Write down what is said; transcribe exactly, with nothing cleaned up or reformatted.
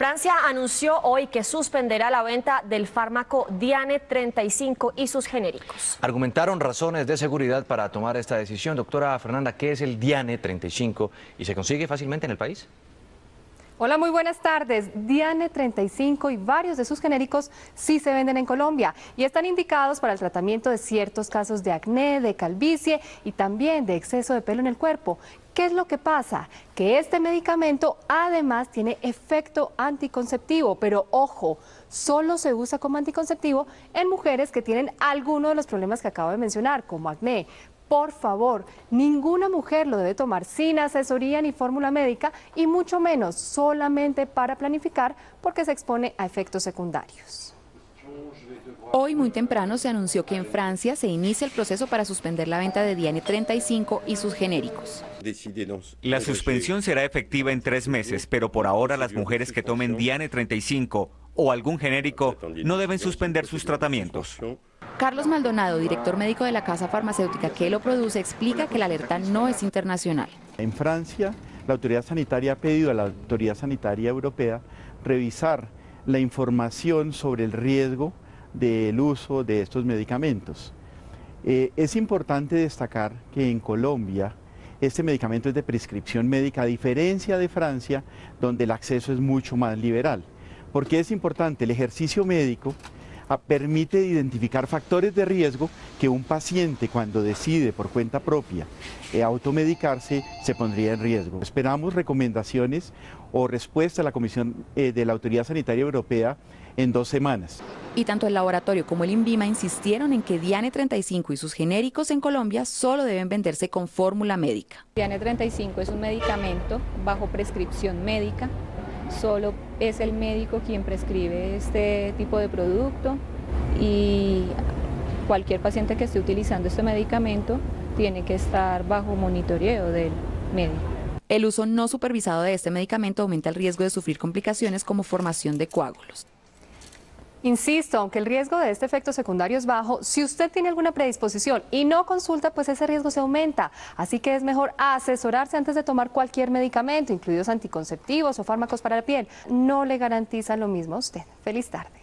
Francia anunció hoy que suspenderá la venta del fármaco Diane treinta y cinco y sus genéricos. Argumentaron razones de seguridad para tomar esta decisión. Doctora Fernanda, ¿qué es el Diane treinta y cinco y se consigue fácilmente en el país? Hola, muy buenas tardes. Diane treinta y cinco y varios de sus genéricos sí se venden en Colombia y están indicados para el tratamiento de ciertos casos de acné, de calvicie y también de exceso de pelo en el cuerpo. ¿Qué es lo que pasa? Que este medicamento además tiene efecto anticonceptivo, pero ojo, solo se usa como anticonceptivo en mujeres que tienen alguno de los problemas que acabo de mencionar, como acné. Por favor, ninguna mujer lo debe tomar sin asesoría ni fórmula médica y mucho menos solamente para planificar, porque se expone a efectos secundarios. Hoy muy temprano se anunció que en Francia se inicia el proceso para suspender la venta de Diane treinta y cinco y sus genéricos. La suspensión será efectiva en tres meses, pero por ahora las mujeres que tomen Diane treinta y cinco o algún genérico no deben suspender sus tratamientos. Carlos Maldonado, director médico de la casa farmacéutica que lo produce, explica que la alerta no es internacional. En Francia, la autoridad sanitaria ha pedido a la autoridad sanitaria europea revisar la información sobre el riesgo del uso de estos medicamentos. Eh, es importante destacar que en Colombia este medicamento es de prescripción médica, a diferencia de Francia, donde el acceso es mucho más liberal. ¿Por qué es importante? El ejercicio médico a, permite identificar factores de riesgo que un paciente, cuando decide por cuenta propia eh, automedicarse, se pondría en riesgo. Esperamos recomendaciones o respuesta a la Comisión eh, de la Autoridad Sanitaria Europea en dos semanas. Y tanto el laboratorio como el INVIMA insistieron en que Diane treinta y cinco y sus genéricos en Colombia solo deben venderse con fórmula médica. Diane treinta y cinco es un medicamento bajo prescripción médica, solo es el médico quien prescribe este tipo de producto y cualquier paciente que esté utilizando este medicamento tiene que estar bajo monitoreo del médico. El uso no supervisado de este medicamento aumenta el riesgo de sufrir complicaciones como formación de coágulos. Insisto, aunque el riesgo de este efecto secundario es bajo, si usted tiene alguna predisposición y no consulta, pues ese riesgo se aumenta. Así que es mejor asesorarse antes de tomar cualquier medicamento, incluidos anticonceptivos o fármacos para la piel. No le garantizan lo mismo a usted. Feliz tarde.